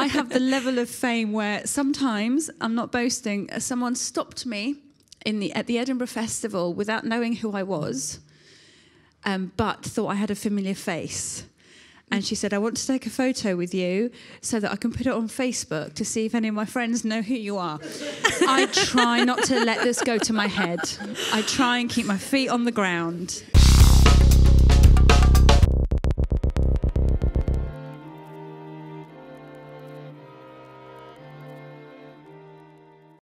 I have the level of fame where sometimes, I'm not boasting, someone stopped me at the Edinburgh Festival without knowing who I was, but thought I had a familiar face. And she said, I want to take a photo with you so that I can put it on Facebook to see if any of my friends know who you are. I try not to let this go to my head. I try and keep my feet on the ground.